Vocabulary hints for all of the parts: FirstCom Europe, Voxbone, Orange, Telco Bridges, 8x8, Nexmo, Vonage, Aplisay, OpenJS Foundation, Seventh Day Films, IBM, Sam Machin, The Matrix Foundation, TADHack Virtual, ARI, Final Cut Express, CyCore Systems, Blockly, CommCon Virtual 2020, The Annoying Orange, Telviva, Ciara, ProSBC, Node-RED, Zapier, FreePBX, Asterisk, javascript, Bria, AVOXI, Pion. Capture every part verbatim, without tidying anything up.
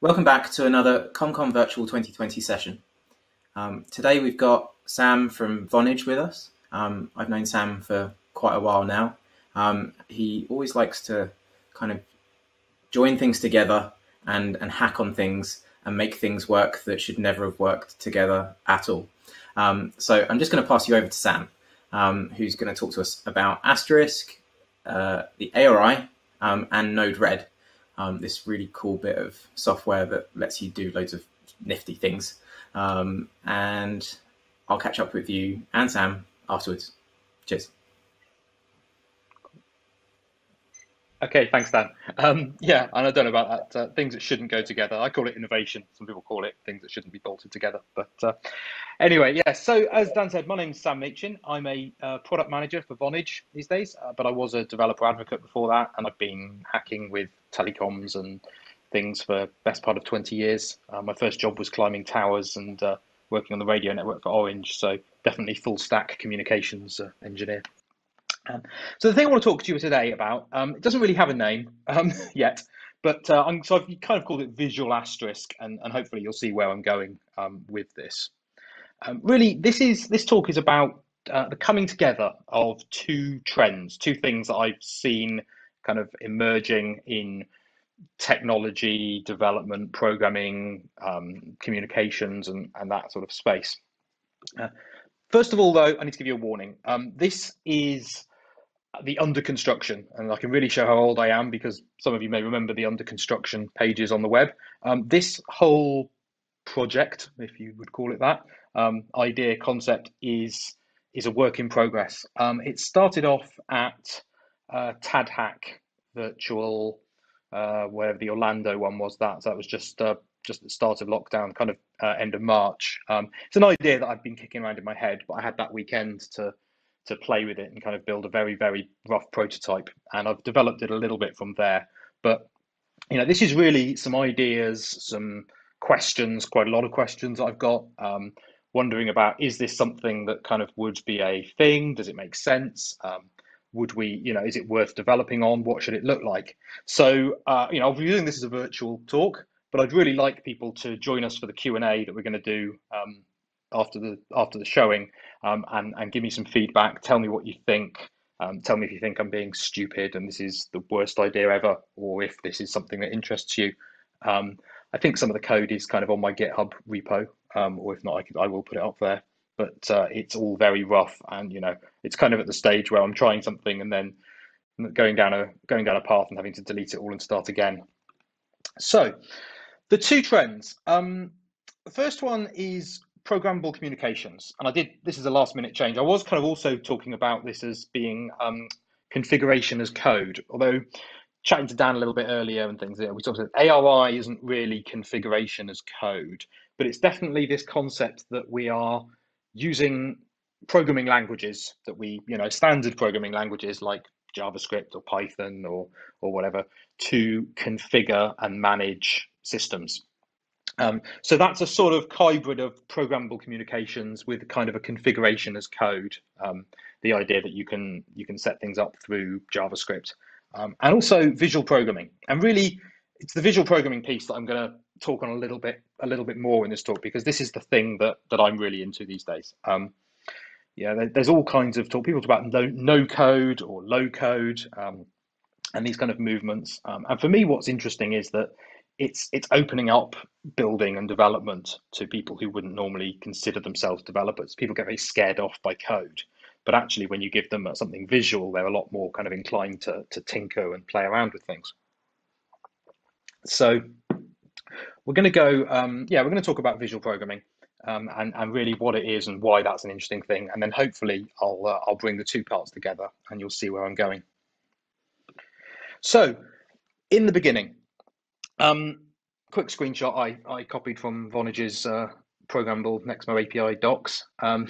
Welcome back to another CommCon Virtual twenty twenty session. Um, today we've got Sam from Vonage with us. Um, I've known Sam for quite a while now. Um, he always likes to kind of join things together and, and hack on things and make things work that should never have worked together at all. Um, so I'm just going to pass you over to Sam, um, who's going to talk to us about Asterisk, uh, the A R I, um, and Node-RED, um, this really cool bit of software that lets you do loads of nifty things. Um, and I'll catch up with you and Sam afterwards. Cheers. Okay, thanks, Dan. Um, yeah, and I don't know about that. Uh, things that shouldn't go together. I call it innovation. Some people call it things that shouldn't be bolted together. But uh, anyway, yeah, so as Dan said, my name's Sam Machin. I'm a uh, product manager for Vonage these days, uh, but I was a developer advocate before that, and I've been hacking with telecoms and things for best part of twenty years. Uh, my first job was climbing towers and uh, working on the radio network for Orange, so definitely full stack communications uh, engineer. Um, so the thing I want to talk to you today about, um, it doesn't really have a name um, yet, but uh, I'm, so I've kind of called it Visual Asterisk, and, and hopefully you'll see where I'm going um, with this. Um, really, this is this talk is about uh, the coming together of two trends, two things that I've seen kind of emerging in technology, development, programming, um, communications, and, and that sort of space. Uh, first of all, though, I need to give you a warning. Um, this is the under construction, and I can really show how old I am because some of you may remember the under construction pages on the web. Um, this whole project, if you would call it that, um, idea, concept is is a work in progress. Um, it started off at uh, TADHack Virtual, uh, wherever the Orlando one was. That so that was just uh, just at the start of lockdown, kind of uh, end of March. Um, it's an idea that I've been kicking around in my head, but I had that weekend to. to play with it and kind of build a very, very rough prototype. And I've developed it a little bit from there. But, you know, this is really some ideas, some questions, quite a lot of questions I've got, um, wondering about, is this something that kind of would be a thing? Does it make sense? Um, would we, you know, is it worth developing on? What should it look like? So, uh, you know, I'll be doing this as a virtual talk, but I'd really like people to join us for the Q and A that we're going to do um, after the after the showing, um, and, and give me some feedback. Tell me what you think. Um, tell me if you think I'm being stupid and this is the worst idea ever, or if this is something that interests you. Um, I think some of the code is kind of on my GitHub repo, um, or if not, I, could, I will put it up there. But uh, it's all very rough, and you know, it's kind of at the stage where I'm trying something and then going down a going down a path and having to delete it all and start again. So, the two trends. Um, the first one is programmable communications, and I did this is a last minute change. I was kind of also talking about this as being um, configuration as code, although chatting to Dan a little bit earlier and things, we talked about A R I isn't really configuration as code, but it's definitely this concept that we are using programming languages that we, you know, standard programming languages like JavaScript or Python or or whatever to configure and manage systems. Um, so that's a sort of hybrid of programmable communications with kind of a configuration as code. Um, the idea that you can you can set things up through JavaScript, um, and also visual programming. And really, it's the visual programming piece that I'm going to talk on a little bit a little bit more in this talk, because this is the thing that that I'm really into these days. Um, yeah, there, there's all kinds of talk. People talk about no, no code or low code, um, and these kind of movements. Um, and for me, what's interesting is that It's it's opening up building and development to people who wouldn't normally consider themselves developers. People get very scared off by code, but actually when you give them something visual, they're a lot more kind of inclined to, to tinker and play around with things. So we're going to go, um, yeah, we're going to talk about visual programming um, and, and really what it is and why that's an interesting thing. And then hopefully I'll, uh, I'll bring the two parts together and you'll see where I'm going. So in the beginning, Um, quick screenshot I, I copied from Vonage's uh, programmable Nexmo A P I docs, um,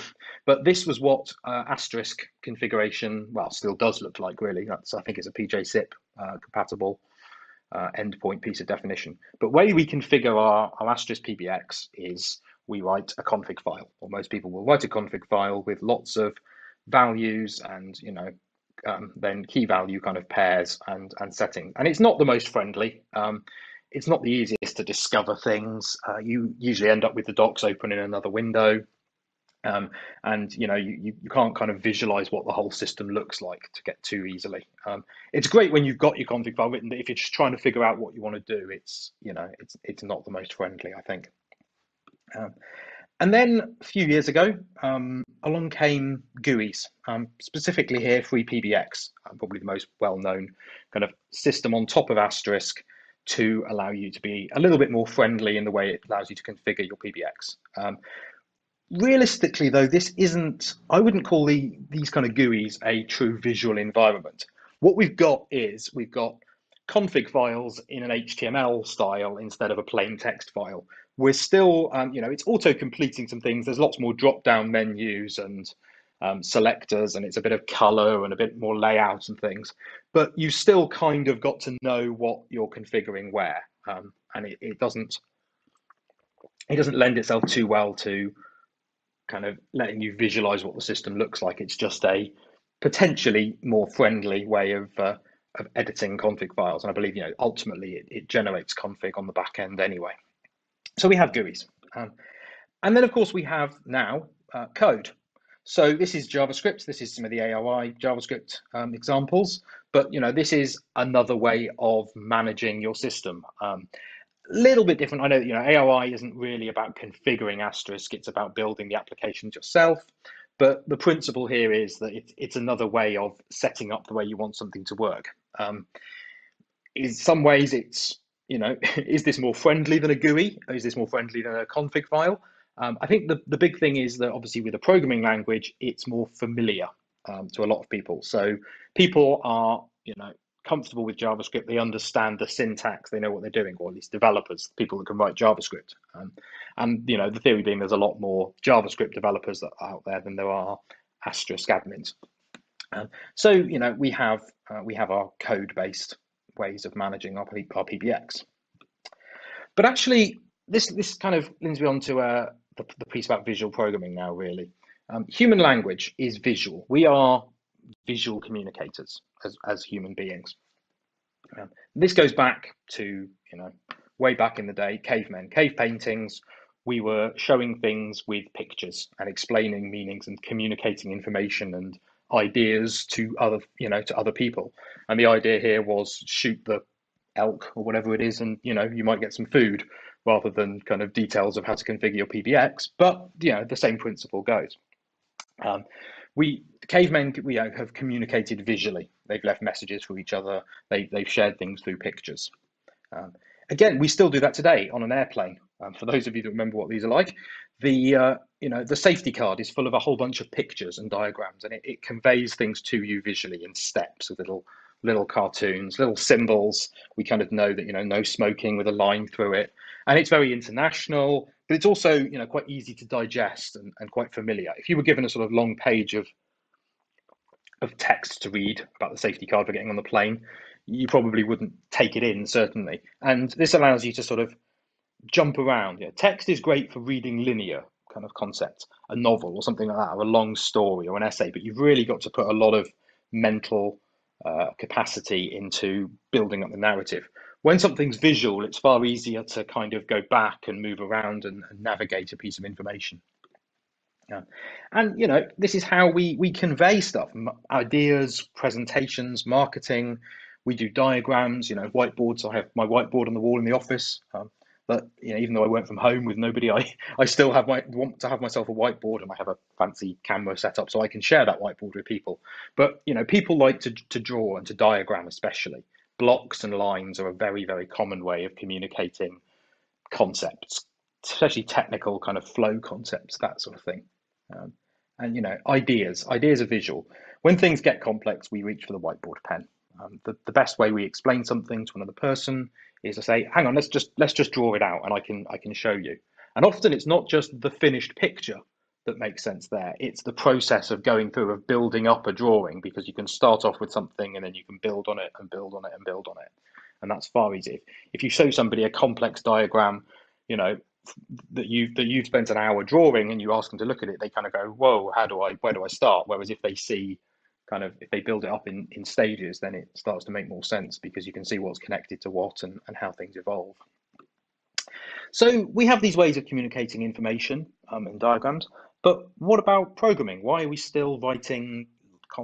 but this was what uh, Asterisk configuration, well, still does look like really. That's, I think it's a P J S I P uh, compatible uh, endpoint piece of definition. But way we configure our, our Asterisk P B X is we write a config file, or most people will write a config file with lots of values and, you know, um, then key value kind of pairs and, and settings. And it's not the most friendly. Um, it's not the easiest to discover things. Uh, you usually end up with the docs open in another window. Um, and, you know, you, you can't kind of visualize what the whole system looks like to get too easily. Um, it's great when you've got your config file written, but if you're just trying to figure out what you want to do, it's, you know, it's, it's not the most friendly, I think. Um, and then a few years ago, um, along came G U Is, um, specifically here, FreePBX, probably the most well-known kind of system on top of Asterisk to allow you to be a little bit more friendly in the way it allows you to configure your P B X. Um, Realistically, though, this isn't, I wouldn't call the, these kind of G U Is a true visual environment. What we've got is we've got config files in an H T M L style instead of a plain text file. We're still, um, you know, it's auto-completing some things. There's lots more drop-down menus and um, selectors, and it's a bit of color and a bit more layout and things. But you still kind of got to know what you're configuring where, um, and it, it doesn't, it doesn't lend itself too well to kind of letting you visualize what the system looks like. It's just a potentially more friendly way of uh, of editing config files. And I believe, you know, ultimately it, it generates config on the back end anyway. So we have G U Is. Um, and then of course we have now uh, code. So this is JavaScript. This is some of the A R I JavaScript um, examples, but you know, this is another way of managing your system. Um, little bit different. I know that, you know, A R I isn't really about configuring Asterisk, it's about building the applications yourself. But the principle here is that it, it's another way of setting up the way you want something to work. Um, in some ways it's, you know, is this more friendly than a G U I? Is this more friendly than a config file? Um, I think the, the big thing is that obviously with a programming language, it's more familiar um, to a lot of people. So people are, you know, comfortable with JavaScript, they understand the syntax, they know what they're doing, or at least developers, people that can write JavaScript. Um, and, you know, the theory being there's a lot more JavaScript developers that are out there than there are Asterisk admins. Um, so, you know, we have uh, we have our code-based ways of managing our, our P B X. But actually, this, this kind of leads me on to uh, the, the piece about visual programming now, really. Um, human language is visual. We are visual communicators as, as human beings. Um, this goes back to, you know, way back in the day, cavemen, cave paintings. We were showing things with pictures and explaining meanings and communicating information and ideas to other, you know, to other people. And the idea here was shoot the elk or whatever it is, and, you know, you might get some food rather than kind of details of how to configure your P B X. But, you know, the same principle goes. Um, We cavemen we have communicated visually. They've left messages for each other. They, they've shared things through pictures. Um, again, we still do that today on an airplane. Um, for those of you that remember what these are like, the uh, you know the safety card is full of a whole bunch of pictures and diagrams, and it, it conveys things to you visually in steps with little little cartoons, little symbols. We kind of know that, you know, no smoking with a line through it, and it's very international. But it's also, you know, quite easy to digest and, and quite familiar. If you were given a sort of long page of of text to read about the safety card for getting on the plane, you probably wouldn't take it in, certainly. And this allows you to sort of jump around. You know, text is great for reading linear kind of concepts, a novel or something like that, or a long story or an essay, but you've really got to put a lot of mental uh, capacity into building up the narrative. When something's visual, it's far easier to kind of go back and move around and, and navigate a piece of information. Yeah. And, you know, this is how we, we convey stuff, ideas, presentations, marketing. We do diagrams, you know, whiteboards. I have my whiteboard on the wall in the office. Um, but, you know, even though I work from home with nobody, I, I still have my, want to have myself a whiteboard, and I have a fancy camera set up so I can share that whiteboard with people. But, you know, people like to, to draw and to diagram especially. Blocks and lines are a very, very common way of communicating concepts, especially technical kind of flow concepts, that sort of thing. Um, and, you know, ideas, ideas are visual. When things get complex, we reach for the whiteboard pen. Um, the, the best way we explain something to another person is to say, hang on, let's just let's just draw it out and I can I can show you. And often it's not just the finished picture that makes sense there. It's the process of going through, of building up a drawing, because you can start off with something and then you can build on it and build on it and build on it. And that's far easier. If, if you show somebody a complex diagram, you know, that you've, that you've spent an hour drawing, and you ask them to look at it, they kind of go, whoa, how do I, where do I start? Whereas if they see kind of, if they build it up in, in stages, then it starts to make more sense because you can see what's connected to what and, and how things evolve. So we have these ways of communicating information um, in diagrams, but what about programming? Why are we still writing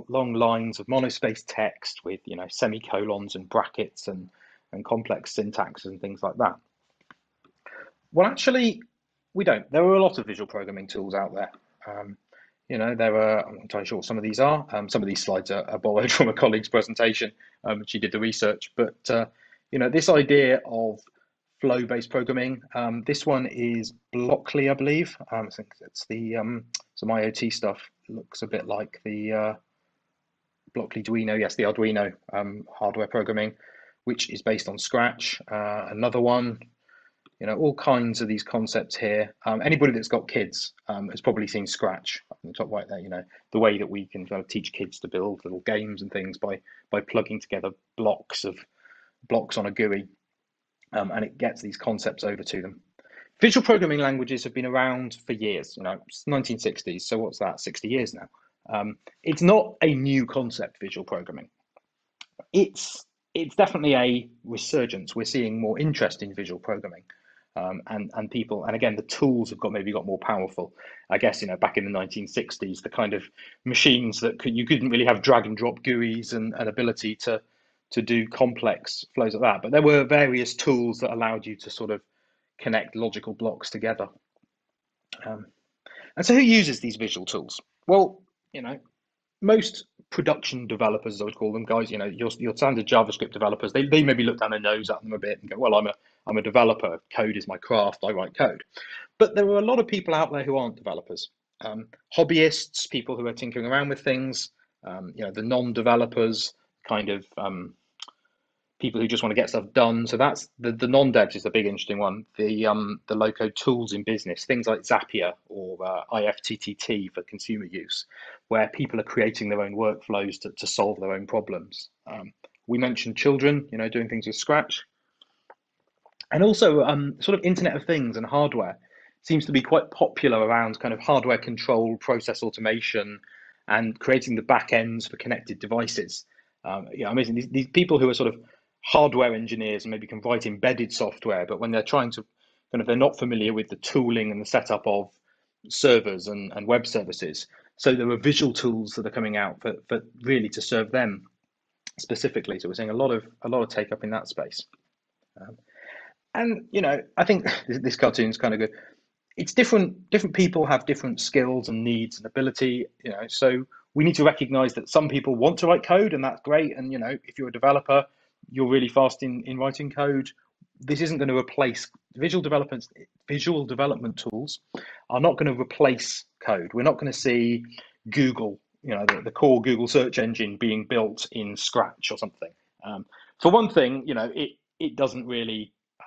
long lines of monospaced text with, you know, semicolons and brackets and, and complex syntax and things like that? Well, actually, we don't. There are a lot of visual programming tools out there. Um, You know, there are, I'm not entirely sure what some of these are. Um, some of these slides are, are borrowed from a colleague's presentation. Um, she did the research, but, uh, you know, this idea of flow-based programming, um, this one is Blockly, I believe. Um, I think it's the, um, some I O T stuff. It looks a bit like the uh, Blockly Duino, yes, the Arduino um, hardware programming, which is based on Scratch. Uh, another one. You know, all kinds of these concepts here. Um, anybody that's got kids um, has probably seen Scratch up in the top right there. You know, the way that we can kind of teach kids to build little games and things by by plugging together blocks of blocks on a G U I, um, and it gets these concepts over to them. Visual programming languages have been around for years. You know, it's nineteen sixties. So what's that? sixty years now. Um, it's not a new concept. Visual programming. It's it's definitely a resurgence. We're seeing more interest in visual programming. Um, and, and people, and again, the tools have got maybe got more powerful. I guess, you know, back in the nineteen sixties, the kind of machines that could, you couldn't really have drag and drop G U Is and an ability to, to do complex flows like that. But there were various tools that allowed you to sort of connect logical blocks together. Um, and so who uses these visual tools? Well, you know, most production developers, as I would call them, guys, you know, your, your standard JavaScript developers, they, they maybe look down their nose at them a bit and go, well, I'm a I'm a developer, code is my craft, I write code. But there are a lot of people out there who aren't developers. Um, hobbyists, people who are tinkering around with things, um, you know, the non-developers, kind of um, people who just want to get stuff done. So that's the, the non-devs is the big interesting one. The, um, the low-code tools in business, things like Zapier or uh, I F T T T for consumer use, where people are creating their own workflows to, to solve their own problems. Um, we mentioned children, you know, doing things with Scratch. And also um, sort of Internet of Things and hardware seems to be quite popular around kind of hardware control, process automation, and creating the back ends for connected devices. Um, yeah, amazing. These, these people who are sort of hardware engineers and maybe can write embedded software, but when they're trying to, kind of, they're not familiar with the tooling and the setup of servers and, and web services. So there are visual tools that are coming out for, for really to serve them specifically. So we're seeing a lot of a lot of take up in that space. Um, And, you know, I think this cartoon's kind of good. It's different, different people have different skills and needs and ability, you know, so we need to recognize that some people want to write code and that's great. And, you know, if you're a developer, you're really fast in, in writing code. This isn't going to replace visual developments. Visual development tools are not going to replace code. We're not going to see Google, you know, the, the core Google search engine being built in Scratch or something. Um, for one thing, you know, it, it doesn't really,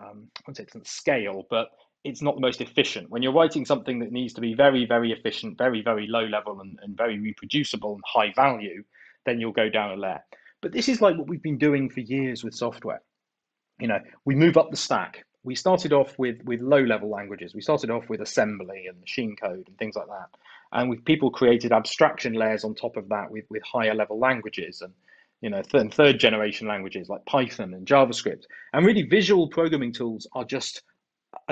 Um, I wouldn't say it doesn't scale, but it's not the most efficient. When you're writing something that needs to be very, very efficient, very, very low level and, and very reproducible and high value, then you'll go down a layer. But this is like what we've been doing for years with software. You know, we move up the stack. We started off with, with low level languages. We started off with assembly and machine code and things like that. And with people created abstraction layers on top of that with, with higher level languages and you know, th- and third generation languages like Python and JavaScript. And really visual programming tools are just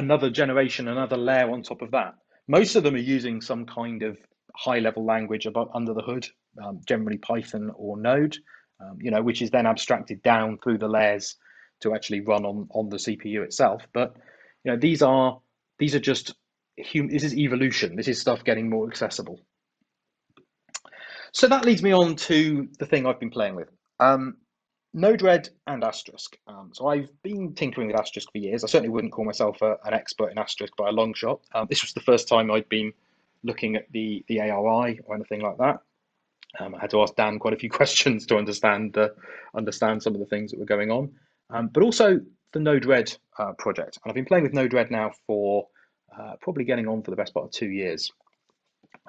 another generation, another layer on top of that. Most of them are using some kind of high level language above, under the hood, um, generally Python or Node, um, you know, which is then abstracted down through the layers to actually run on, on the C P U itself. But, you know, these are, these are just, hum- this is evolution. This is stuff getting more accessible. So that leads me on to the thing I've been playing with, um, Node-RED and Asterisk. Um, so I've been tinkering with Asterisk for years. I certainly wouldn't call myself a, an expert in Asterisk by a long shot. Um, this was the first time I'd been looking at the, the A R I or anything like that. Um, I had to ask Dan quite a few questions to understand uh, understand some of the things that were going on, um, but also the Node-RED uh, project. And I've been playing with Node-RED now for uh, probably getting on for the best part of two years.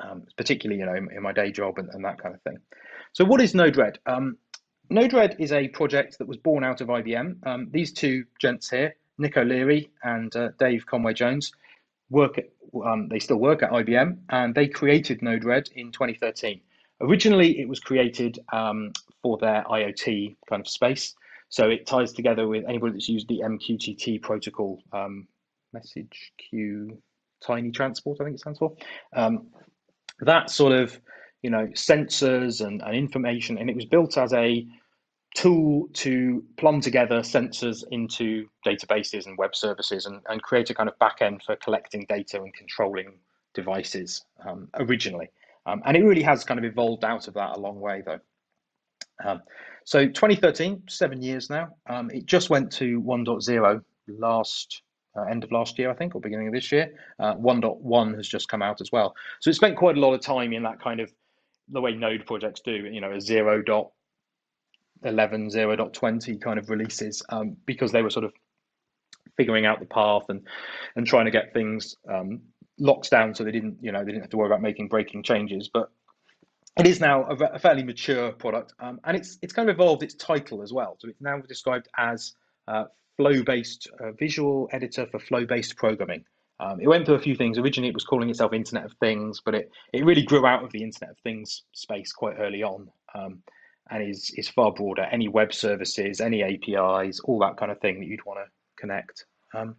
Um, particularly, you know, in, in my day job and, and that kind of thing. So what is Node-RED? Um, Node-RED is a project that was born out of I B M. Um, these two gents here, Nick O'Leary and uh, Dave Conway-Jones, work at, um, they still work at I B M, and they created Node-RED in twenty thirteen. Originally, it was created um, for their IoT kind of space. So it ties together with anybody that's used the M Q T T protocol, um, message queue, tiny transport, I think it stands for. Um, that sort of, you know, sensors and, and information, and it was built as a tool to plumb together sensors into databases and web services and, and create a kind of back end for collecting data and controlling devices um, originally. Um, and it really has kind of evolved out of that a long way, though. Um, so twenty thirteen, seven years now, um, it just went to one point oh last, uh, end of last year, I think, or beginning of this year. Uh, one point one has just come out as well. So it spent quite a lot of time in that kind of, the way Node projects do, you know, a zero point eleven, zero point twenty kind of releases, um, because they were sort of figuring out the path and, and trying to get things um, locked down so they didn't, you know, they didn't have to worry about making breaking changes. But it is now a, a fairly mature product, um, and it's it's kind of evolved its title as well. So it's now described as uh, flow-based uh, visual editor for flow-based programming. Um, it went through a few things. Originally, it was calling itself Internet of Things, but it it really grew out of the Internet of Things space quite early on, um, and is is far broader. Any web services, any A P Is, all that kind of thing that you'd want to connect. Um,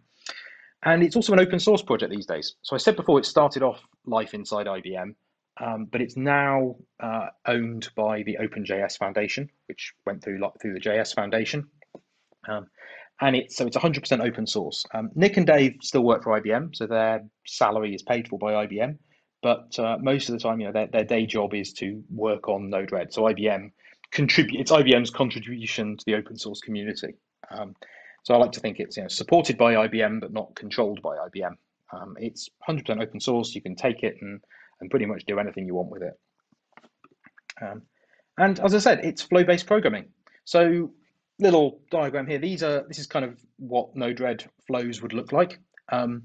and it's also an open source project these days. So I said before, it started off life inside I B M. Um, but it's now uh, owned by the OpenJS Foundation, which went through like, through the J S Foundation, um, and it's so it's one hundred percent open source. Um, Nick and Dave still work for I B M, so their salary is paid for by I B M. But uh, most of the time, you know, their, their day job is to work on Node-RED. So I B M contribute. It's I B M's contribution to the open source community. Um, so I like to think it's you know supported by I B M, but not controlled by I B M. Um, it's one hundred percent open source. You can take it and and pretty much do anything you want with it. Um, and as I said, it's flow-based programming. So little diagram here, these are, this is kind of what Node-RED flows would look like. Um,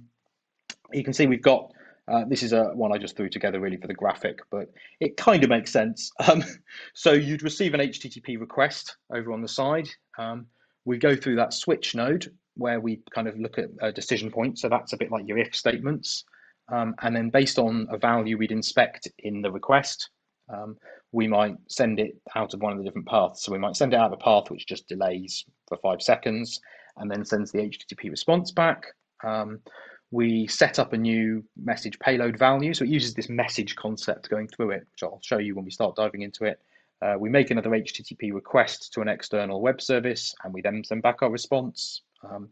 you can see we've got, uh, this is a one I just threw together really for the graphic, but it kind of makes sense. Um, so you'd receive an H T T P request over on the side. Um, we go through that switch node where we kind of look at a decision point. So that's a bit like your if statements. Um, and then based on a value we'd inspect in the request, um, we might send it out of one of the different paths. So we might send it out of a path which just delays for five seconds and then sends the H T T P response back. Um, we set up a new message payload value. So it uses this message concept going through it, which I'll show you when we start diving into it. Uh, we make another H T T P request to an external web service and we then send back our response. Um,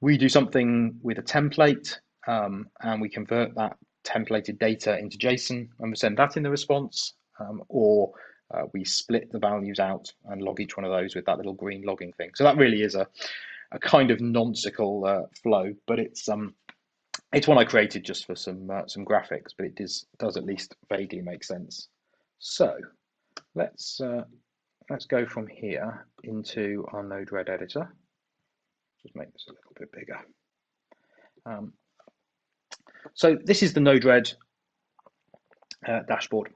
we do something with a template. Um, and we convert that templated data into JSON and we send that in the response, um, or uh, we split the values out and log each one of those with that little green logging thing. So that really is a, a kind of nonsensical uh, flow, but it's um, it's one I created just for some uh, some graphics, but it does does at least vaguely make sense. So let's uh, let's go from here into our Node-RED editor. Just make this a little bit bigger. Um, So this is the Node-RED uh, dashboard,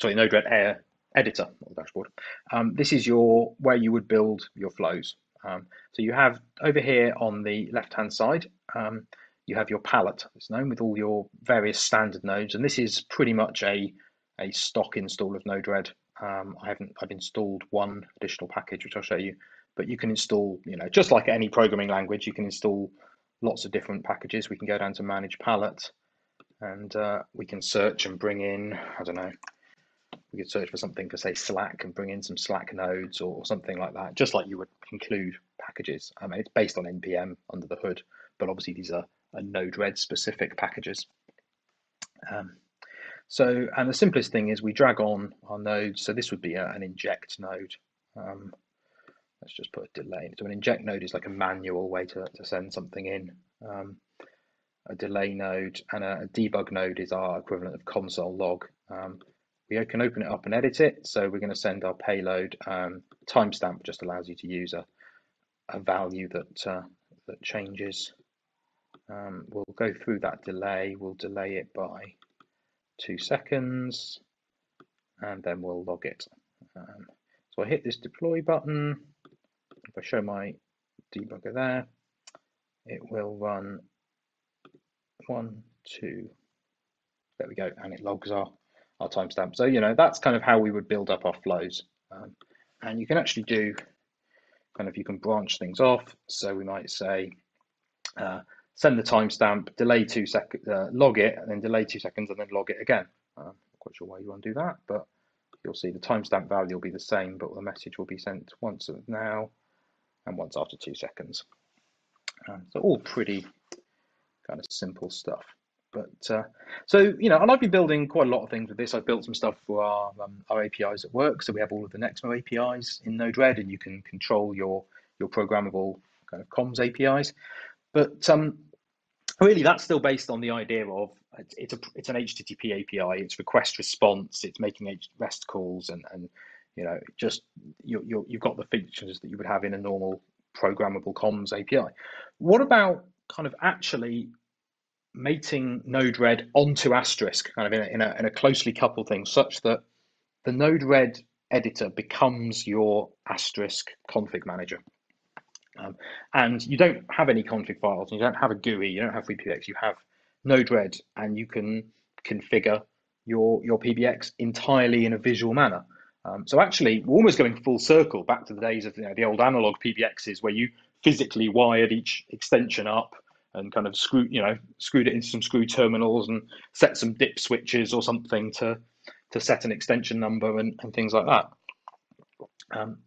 sorry, Node-RED Air editor or dashboard. Um, this is your where you would build your flows. Um, so you have over here on the left-hand side, um, you have your palette, it's known, with all your various standard nodes, and this is pretty much a a stock install of Node-RED. Um, I haven't I've installed one additional package which I'll show you, but you can install you know just like any programming language, you can install lots of different packages. We can go down to manage palette and uh, we can search and bring in, I don't know, we could search for something for say Slack and bring in some Slack nodes or something like that, just like you would include packages. I mean, it's based on N P M under the hood, but obviously these are, are Node-RED specific packages. Um, so, and the simplest thing is we drag on our nodes. So this would be a, an inject node. Um, Let's just put a delay. So an inject node is like a manual way to, to send something in. Um, a delay node and a, a debug node is our equivalent of console log. Um, we can open it up and edit it. So we're going to send our payload. Um, timestamp just allows you to use a, a value that, uh, that changes. Um, we'll go through that delay. We'll delay it by two seconds and then we'll log it. Um, so I hit this deploy button. If I show my debugger there, it will run one, two, there we go, and it logs our, our timestamp. So, you know, that's kind of how we would build up our flows. Um, and you can actually do kind of, you can branch things off. So we might say, uh, send the timestamp, delay two seconds, uh, log it, and then delay two seconds, and then log it again. I'm not quite sure why you want to do that, but you'll see the timestamp value will be the same, but the message will be sent once now and once after two seconds. Um, so all pretty kind of simple stuff. But uh, so, you know, and I've been building quite a lot of things with this. I've built some stuff for our, um, our A P Is at work. So we have all of the Nexmo A P Is in Node-RED, and you can control your, your programmable kind of comms A P Is. But um, really, that's still based on the idea of it's a it's an H T T P A P I. It's request response. It's making REST calls, and and you know, just you you you've got the features that you would have in a normal programmable comms A P I. What about kind of actually mating Node-RED onto Asterisk, kind of in a, in a in a closely coupled thing, such that the Node-RED editor becomes your Asterisk config manager? Um, and you don't have any config files, and you don't have a G U I, you don't have FreePBX, you have Node-RED, and you can configure your, your P B X entirely in a visual manner. Um, so actually, we're almost going full circle back to the days of, you know, the old analog P B Xs, where you physically wired each extension up and kind of screw, you know, screwed it into some screw terminals and set some dip switches or something to, to set an extension number and, and things like that. Um,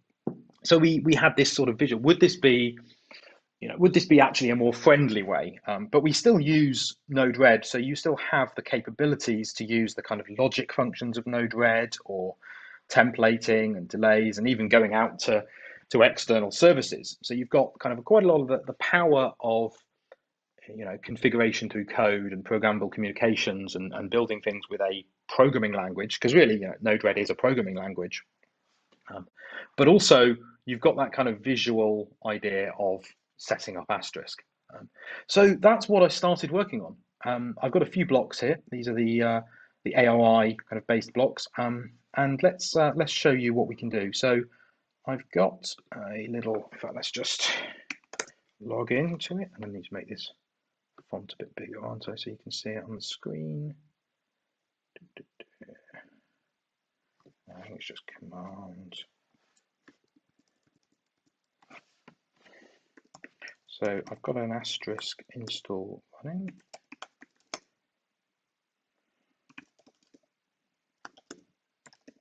So we we had this sort of visual. Would this be, you know, would this be actually a more friendly way? Um, but we still use Node-RED, so you still have the capabilities to use the kind of logic functions of Node-RED, or templating and delays, and even going out to to external services. So you've got kind of quite a lot of the, the power of, you know, configuration through code and programmable communications, and, and building things with a programming language, because really, you know, Node-RED is a programming language. Um, but also, you've got that kind of visual idea of setting up Asterisk. Um, so that's what I started working on. Um, I've got a few blocks here. These are the uh, the A R I kind of based blocks. Um, and let's uh, let's show you what we can do. So I've got a little. In fact, let's just log into it. And I need to make this font a bit bigger, aren't I? So you can see it on the screen. I think it's just command. So I've got an Asterisk install running.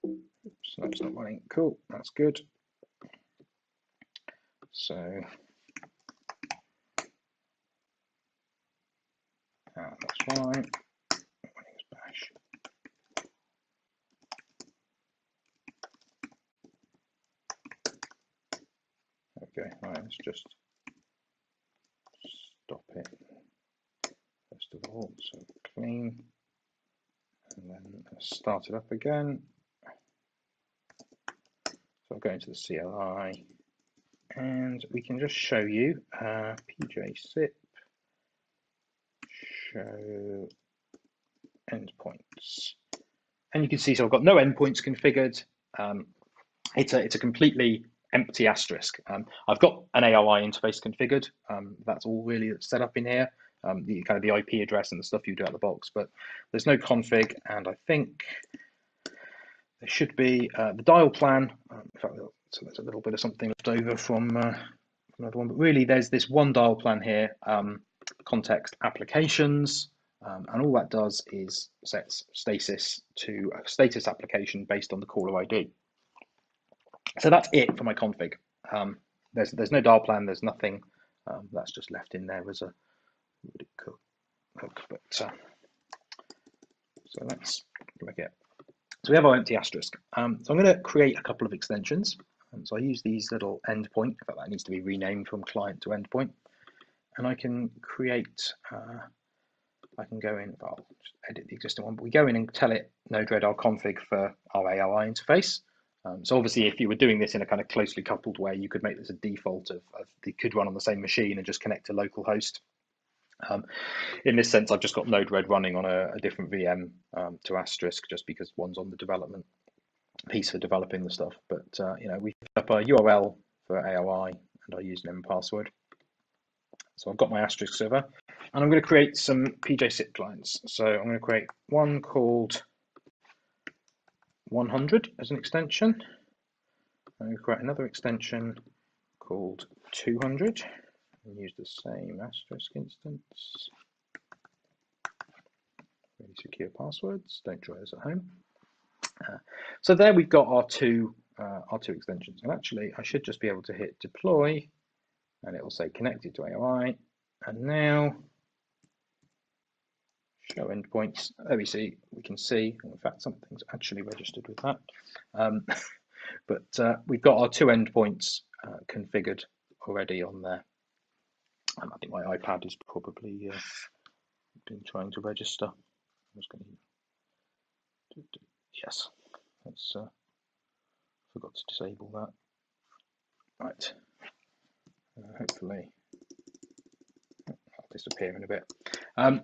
Oops, that's not running. Cool, that's good. So that's fine. Okay, right, let's just stop it first of all, so clean, and then start it up again. So I'll go into the C L I, and we can just show you uh, P J S I P, show endpoints. And you can see, so I've got no endpoints configured. Um, it's a, it's a completely empty Asterisk. Um, I've got an A R I interface configured. Um, that's all really set up in here. Um, the kind of the I P address and the stuff you do out of the box, but there's no config. And I think there should be uh, the dial plan. Um, in fact, so there's a little bit of something left over from, uh, from another one. But really, there's this one dial plan here. Um, context applications, um, and all that does is sets stasis to a status application based on the caller I D. So that's it for my config. Um, there's there's no dial plan. There's nothing. Um, that's just left in there as a cook. But uh, so let's look at. So we have our empty Asterisk. Um, so I'm going to create a couple of extensions. And so I use these little endpoint. In fact, that needs to be renamed from client to endpoint. And I can create. Uh, I can go in. I'll just edit the existing one. But we go in and tell it Node-RED our config for our A R I interface. Um, so obviously, if you were doing this in a kind of closely coupled way, you could make this a default of, of they could run on the same machine and just connect to local host. Um, in this sense, I've just got Node-RED running on a, a different V M um, to Asterisk, just because one's on the development piece for developing the stuff. But uh, you know, we set up a U R L for A R I and our username and password. So I've got my Asterisk server, and I'm going to create some P J S I P clients. So I'm going to create one called one hundred as an extension, and we create another extension called two hundred and use the same asterisk instance. Really secure passwords, don't try this at home. Uh, so there we've got our two uh, our two extensions, and actually I should just be able to hit deploy and it will say connected to A R I, and now show endpoints. There we see, we can see, in fact something's actually registered with that, um, but uh, we've got our two endpoints uh, configured already on there. um, I think my iPad is probably uh, been trying to register. I'm just going to do, do. Yes, let's uh, forgot to disable that. Right, uh, hopefully that'll disappear in a bit. Um,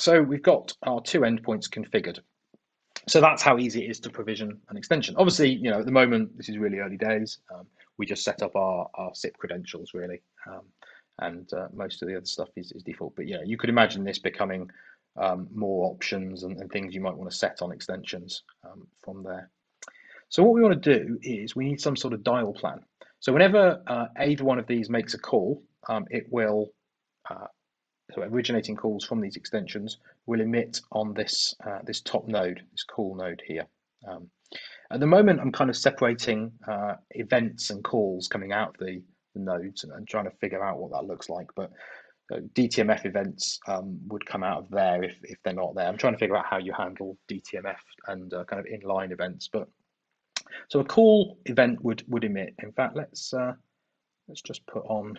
so we've got our two endpoints configured. So that's how easy it is to provision an extension. Obviously, you know, at the moment this is really early days. Um, we just set up our, our S I P credentials really, um, and uh, most of the other stuff is, is default. But yeah, you could imagine this becoming Um, more options and, and things you might want to set on extensions um, from there. So what we want to do is we need some sort of dial plan. So whenever uh, either one of these makes a call, um, it will, uh, so originating calls from these extensions will emit on this uh, this top node, this call node here. Um, at the moment, I'm kind of separating uh, events and calls coming out of the, the nodes and, and trying to figure out what that looks like. But so D T M F events um, would come out of there if, if they're not there. I'm trying to figure out how you handle D T M F and uh, kind of inline events. But so a call event would would emit. In fact, let's uh, let's just put on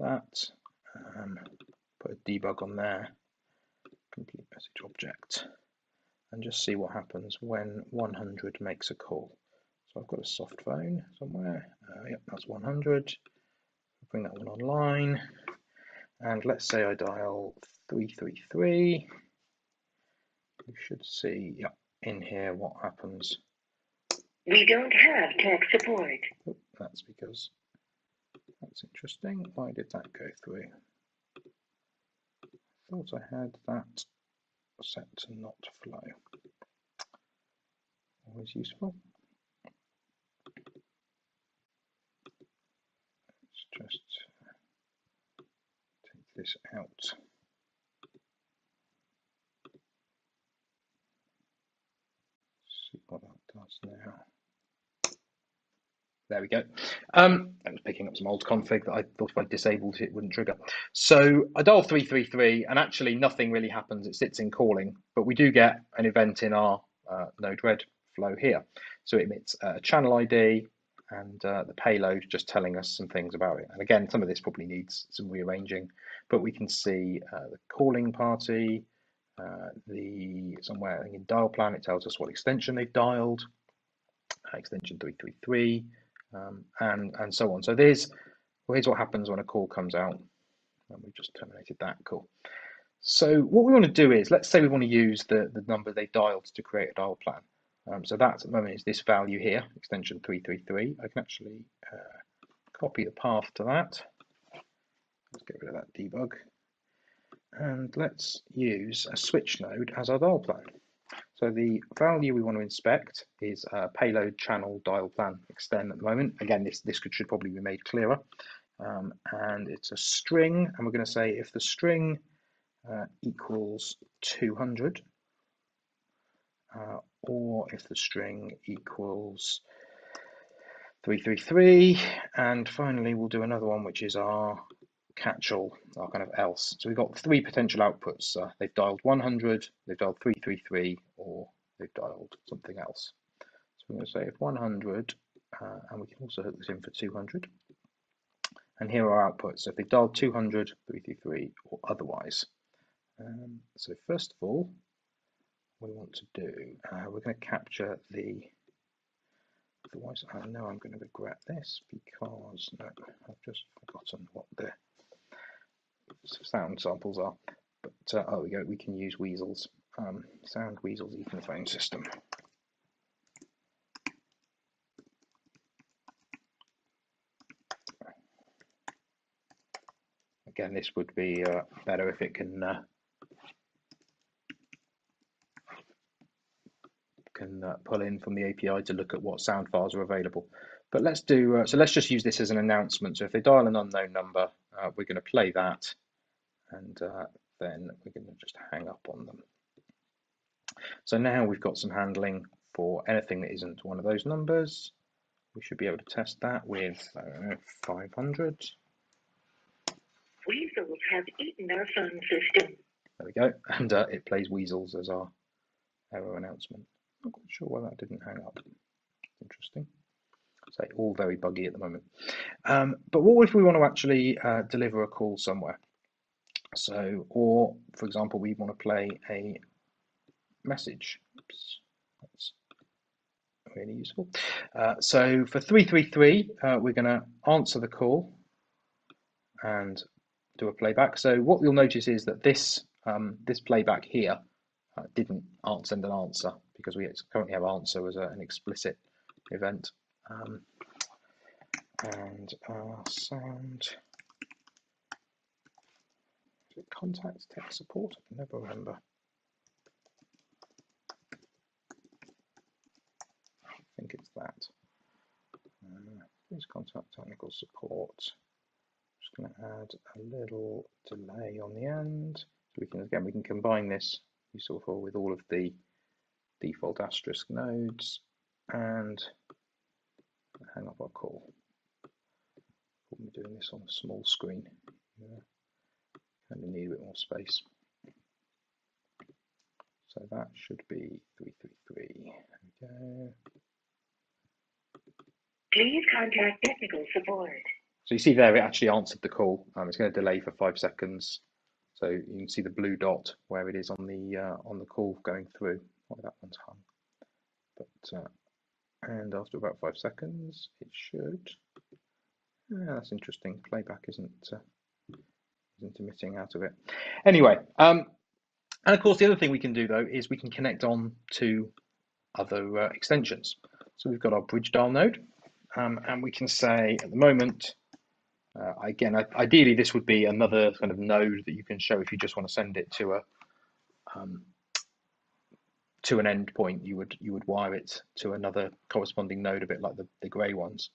that, um, put a debug on there, complete message object, and just see what happens when one hundred makes a call. So I've got a soft phone somewhere. Uh, yep, that's one hundred. Bring that one online, and let's say I dial three three three. You should see, yeah, in here what happens. We don't have tech support. Oh, that's because that's interesting. Why did that go through? I thought I had that set to not flow. Always useful. Just take this out. See what that does now. There we go. Um, I was picking up some old config that I thought if I disabled it, it wouldn't trigger. So I dial three three three, and actually nothing really happens. It sits in calling, but we do get an event in our uh, Node-RED flow here. So it emits a channel I D. And uh, the payload just telling us some things about it. And again, some of this probably needs some rearranging, but we can see uh, the calling party, uh, the somewhere I think in dial plan, it tells us what extension they've dialed, uh, extension three three three, um, and, and so on. So there's, well, here's what happens when a call comes out, and we've just terminated that call. So what we want to do is, let's say we want to use the, the number they dialed to create a dial plan. Um, so that's at the moment is this value here, extension three three three. I can actually uh, copy the path to that. Let's get rid of that debug. And let's use a switch node as our dial plan. So the value we want to inspect is uh, payload channel dial plan extend at the moment. Again, this, this could, should probably be made clearer. Um, and it's a string, and we're going to say if the string uh, equals two hundred, Uh, or if the string equals three three three, and finally we'll do another one which is our catch-all, our kind of else. So we've got three potential outputs. Uh, they've dialed one hundred, they've dialed three three three, or they've dialed something else. So we're going to say if one hundred, uh, and we can also hook this in for two hundred, and here are our outputs. So if they've dialed two hundred, three three three, or otherwise. Um, so first of all, we want to do, uh, we're going to capture the, otherwise I know I'm going to regret this because no, I've just forgotten what the sound samples are, but uh, oh, we go, we can use Weasels, um, sound Weasels Etherphone system. Again, this would be uh, better if it can uh, can can uh, pull in from the A P I to look at what sound files are available. But let's do, uh, so let's just use this as an announcement. So if they dial an unknown number, uh, we're going to play that, and uh, then we're going to just hang up on them. So now we've got some handling for anything that isn't one of those numbers. We should be able to test that with uh, five hundred. Weasels have eaten our phone system. There we go, and uh, it plays weasels as our error announcement. I'm not quite sure why that didn't hang up. Interesting. So all very buggy at the moment. Um, but what if we want to actually uh, deliver a call somewhere? So, or for example, we want to play a message. Oops, that's really useful. Uh, so for three three three, uh, we're going to answer the call and do a playback. So what you'll notice is that this um, this playback here uh, didn't send an answer because we currently have answer as a, an explicit event. Um, and our sound is it contact tech support? I can never remember. I think it's that. Uh, please contact technical support. Just going to add a little delay on the end. So we can again we can combine this useful for with all of the default asterisk nodes and hang up our call. We're doing this on a small screen. Yeah. Kind of need a bit more space. So that should be three three three. There we go. Please contact technical support. So you see there, it actually answered the call. Um, it's going to delay for five seconds. So you can see the blue dot where it is on the uh, on the call going through. Oh, that one's hung. But. Uh, And after about five seconds, it should. Yeah, that's interesting. Playback isn't uh, isn't emitting out of it. Anyway, um, and of course the other thing we can do though is we can connect on to other uh, extensions. So we've got our bridge dial node, um, and we can say at the moment. Uh, again, I, ideally this would be another kind of node that you can show if you just want to send it to a. Um, to an endpoint, you would you would wire it to another corresponding node, a bit like the, the grey ones.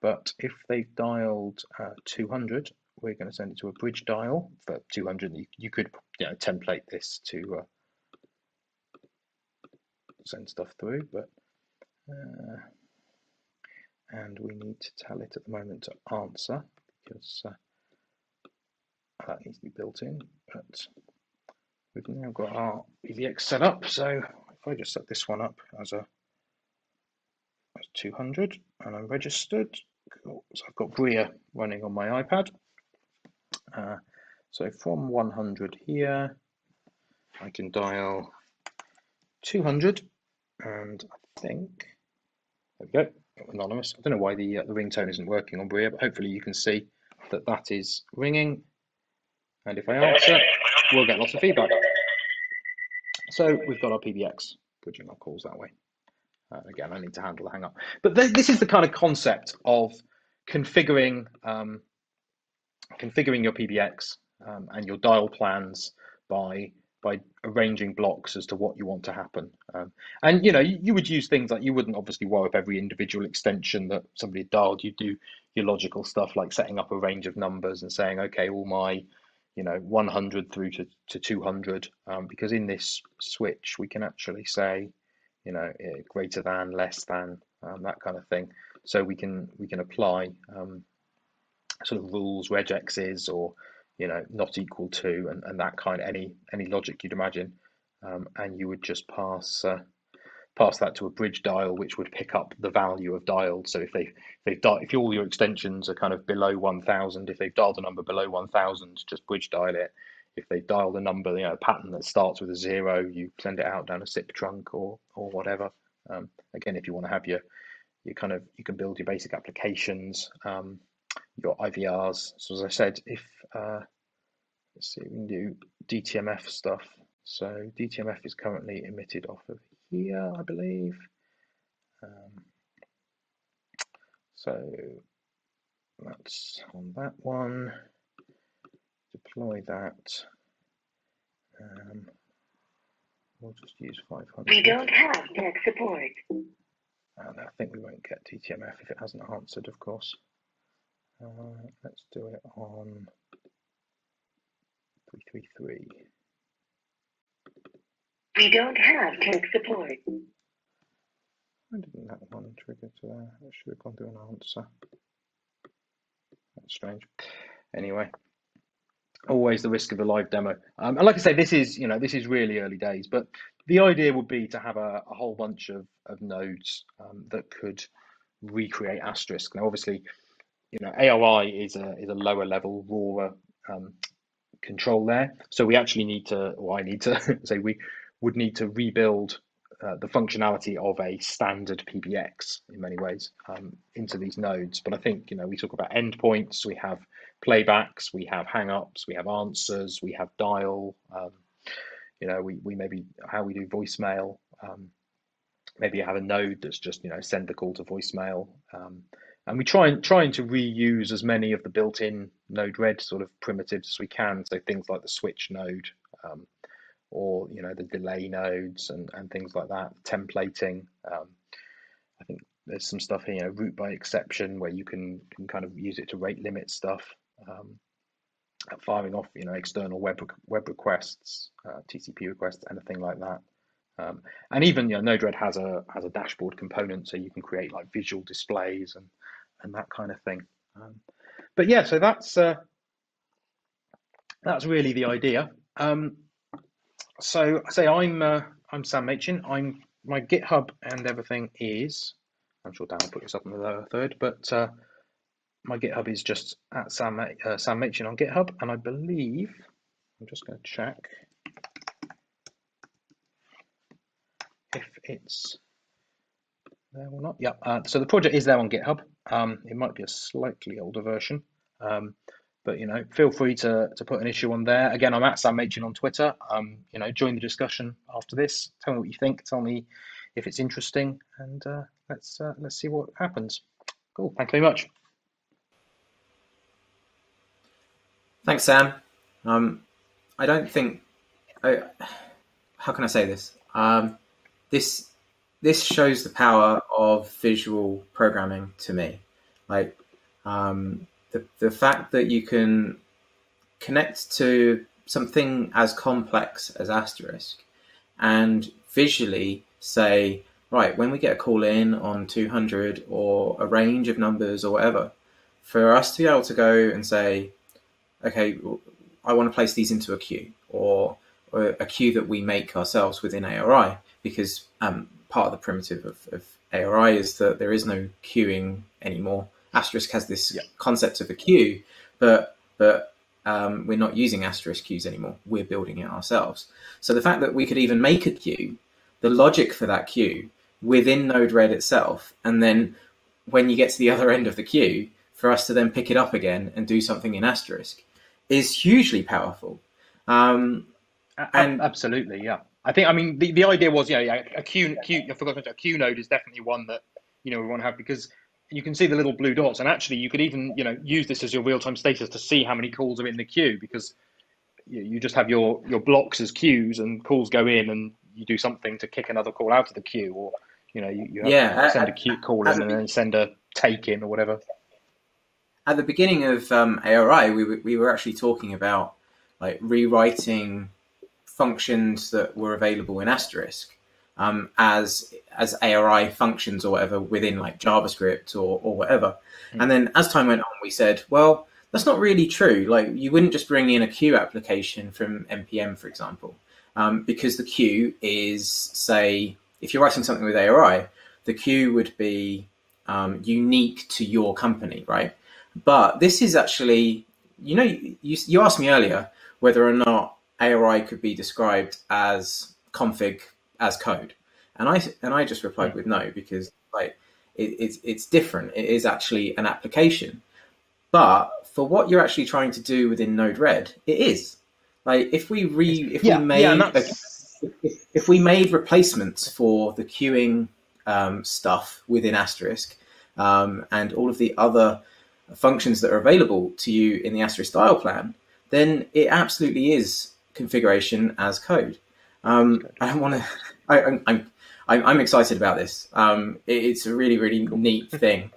But if they've dialed uh, two hundred, we're going to send it to a bridge dial for two hundred. You, you could you know, template this to uh, send stuff through, but uh, and we need to tell it at the moment to answer because uh, that needs to be built in. But we've now got our P B X set up, so if I just set this one up as a as two hundred and I'm registered, cool. So I've got Bria running on my iPad. Uh, so from one hundred here, I can dial two hundred, and I think there we go. Anonymous. I don't know why the uh, the ringtone isn't working on Bria, but hopefully you can see that that is ringing. And if I answer, we'll get lots of feedback. So we've got our P B X bridging our calls that way. Uh, again, I need to handle the hang up. But th this is the kind of concept of configuring um, configuring your P B X um, and your dial plans by by arranging blocks as to what you want to happen. Um, and you know, you, you would use things like you wouldn't obviously wire up every individual extension that somebody dialed. You do your logical stuff like setting up a range of numbers and saying, okay, all my you know, one hundred through to, to two hundred, um, because in this switch, we can actually say, you know, greater than, less than, um, that kind of thing. So we can we can apply um, sort of rules, regexes, or, you know, not equal to, and, and that kind of any, any logic you'd imagine. Um, and you would just pass uh, pass that to a bridge dial, which would pick up the value of dialed. So if they if they've if all your extensions are kind of below one thousand, if they've dialed a number below one thousand, just bridge dial it. If they've dialed a number, you know, a pattern that starts with a zero, you send it out down a SIP trunk or or whatever. Um, again, if you want to have your your kind of you can build your basic applications, um, your I V Rs. So as I said, if uh, let's see, we can do D T M F stuff. So D T M F is currently emitted off of here, I believe. Um, so that's on that one. Deploy that. Um, We'll just use five hundred. We don't have that support. And I think we won't get T T M F if it hasn't answered, of course. Uh, let's do it on three three three. We don't have tech support. Why didn't that one trigger to there? I should have gone to an answer. That's strange. Anyway, always the risk of a live demo. Um, and like I say, this is, you know, this is really early days, but the idea would be to have a, a whole bunch of, of nodes um, that could recreate Asterisk. Now, obviously, you know, A R I is a, is a lower level, rawer um, control there. So we actually need to, or I need to say we would need to rebuild uh, the functionality of a standard P B X in many ways um, into these nodes. But I think, you know, we talk about endpoints, we have playbacks, we have hangups, we have answers, we have dial, um, you know, we, we maybe how we do voicemail, um, maybe have a node that's just, you know, send the call to voicemail. Um, and we try and trying to reuse as many of the built-in Node-RED sort of primitives as we can. So things like the switch node, um, or, you know, the delay nodes and, and things like that, templating. Um, I think there's some stuff here, you know, root by exception, where you can, can kind of use it to rate limit stuff. Um, firing off, you know, external web web requests, uh, T C P requests, anything like that. Um, and even, you know, Node-RED has a has a dashboard component, so you can create like visual displays and and that kind of thing. Um, but yeah, so that's uh, that's really the idea. Um, so I say I'm uh, I'm Sam Machin. I'm my GitHub and everything is. I'm sure Dan will put this up in the lower third, but uh, my GitHub is just at Sam uh, Sam Machin on GitHub, and I believe I'm just going to check if it's there or not. Yeah, uh, so the project is there on GitHub. Um, it might be a slightly older version, um, but, you know, feel free to, to put an issue on there. Again, I'm at Sam Machin on Twitter. Um, you know, join the discussion after this. Tell me what you think. Tell me if it's interesting, and uh, let's uh, let's see what happens. Cool. Thanks very much. Thanks, Sam. Um, I don't think. I, how can I say this? Um, This this shows the power of visual programming to me. Like um, the the fact that you can connect to something as complex as Asterisk and visually say, right, when we get a call in on two hundred or a range of numbers or whatever, for us to be able to go and say, okay, I want to place these into a queue or, or a queue that we make ourselves within A R I. Because um, part of the primitive of, of A R I is that there is no queuing anymore. Asterisk has this yeah. concept of a queue, but but um, we're not using Asterisk queues anymore. We're building it ourselves. So the fact that we could even make a queue, the logic for that queue within Node-RED itself, and then when you get to the other end of the queue, for us to then pick it up again and do something in Asterisk is hugely powerful. Um, and absolutely, yeah. I think, I mean, the, the idea was, you know, a queue, queue, I forgot to mention, a queue node is definitely one that, you know, we want to have because you can see the little blue dots. And actually, you could even, you know, use this as your real-time status to see how many calls are in the queue because you, you just have your, your blocks as queues and calls go in and you do something to kick another call out of the queue or, you know, you, you have yeah, to send at, a queue call in and then send a take in or whatever. At the beginning of um, A R I, we, we were actually talking about, like, rewriting functions that were available in Asterisk um, as as A R I functions or whatever within like JavaScript or, or whatever. Mm. And then as time went on, we said, well, that's not really true. Like you wouldn't just bring in a queue application from N P M, for example, um, because the queue is, say, if you're writing something with A R I, the queue would be um, unique to your company, right? But this is actually, you know, you, you asked me earlier whether or not A R I could be described as config as code, and I and I just replied with no because like it, it's it's different. It is actually an application, but for what you're actually trying to do within Node-RED, it is like if we re if yeah, we made yeah, okay, if, if we made replacements for the queuing um, stuff within Asterisk um, and all of the other functions that are available to you in the Asterisk style plan, then it absolutely is configuration as code. Um, I don't want to. I'm I'm I'm excited about this. Um, it, it's a really really neat thing.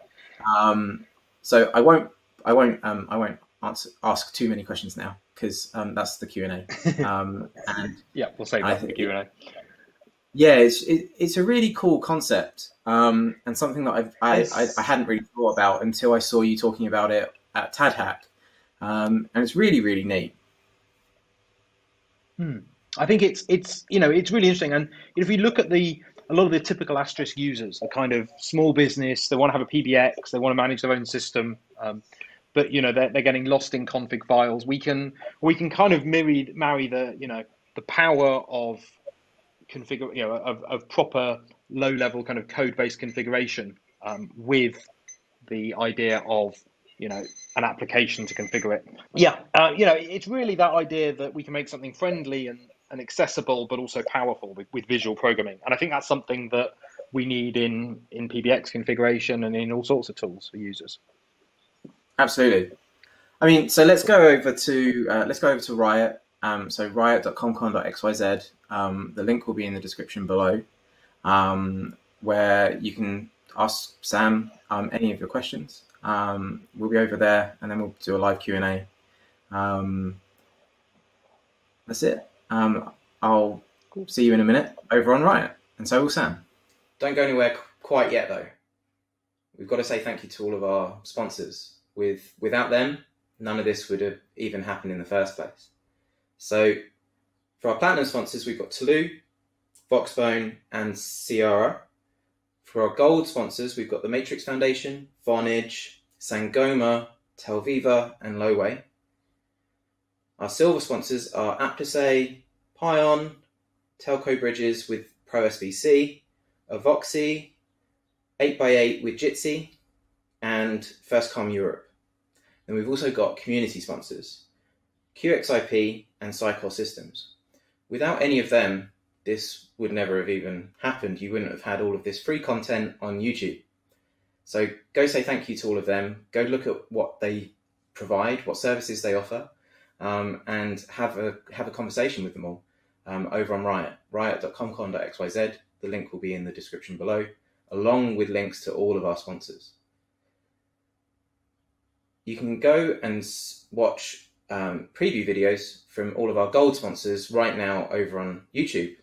Um, so I won't I won't um, I won't answer, ask too many questions now, because um, that's the Q and A. Um, and yeah, we'll save that for the Q and A. Yeah, it's it, it's a really cool concept, um, and something that I've, I, I I hadn't really thought about until I saw you talking about it at TADHack, um, and it's really really neat. Hmm. I think it's it's you know it's really interesting, and if we look at the a lot of the typical Asterisk users, a kind of small business, they want to have a P B X, they want to manage their own system, um, but you know they're they're getting lost in config files. We can we can kind of marry marry the you know the power of configure you know of, of proper low level kind of code based configuration um, with the idea of you know, an application to configure it. Yeah, uh, you know, it's really that idea that we can make something friendly and, and accessible, but also powerful with, with visual programming. And I think that's something that we need in, in P B X configuration and in all sorts of tools for users. Absolutely. I mean, so let's go over to, uh, let's go over to Riot. Um, so riot dot com con dot x y z, um, the link will be in the description below, um, where you can ask Sam um, any of your questions. Um, we'll be over there, and then we'll do a live Q and A. Um, that's it. Um, I'll cool. see you in a minute over on Riot, and so will Sam. Don't go anywhere quite yet, though. We've got to say thank you to all of our sponsors. With without them, none of this would have even happened in the first place. So, for our platinum sponsors, we've got Teluu, Voxbone, and Ciara. For our gold sponsors, we've got The Matrix Foundation, Vonage, Sangoma, Telviva, and Loway. Our silver sponsors are Aplisay, Pion, Telco Bridges with ProSBC, Avoxi, eight by eight with Jitsi, and FirstCom Europe. Then we've also got community sponsors, Q X I P and Cycor Systems. Without any of them, this would never have even happened. You wouldn't have had all of this free content on YouTube. So go say thank you to all of them. Go look at what they provide, what services they offer, um, and have a have a conversation with them all um, over on Riot, riot dot com con dot x y z. The link will be in the description below, along with links to all of our sponsors. You can go and watch um, preview videos from all of our gold sponsors right now over on YouTube.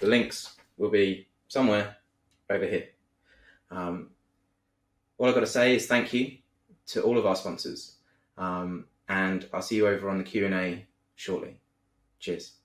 The links will be somewhere over here. Um, all I've got to say is thank you to all of our sponsors, um, and I'll see you over on the Q and A shortly. Cheers.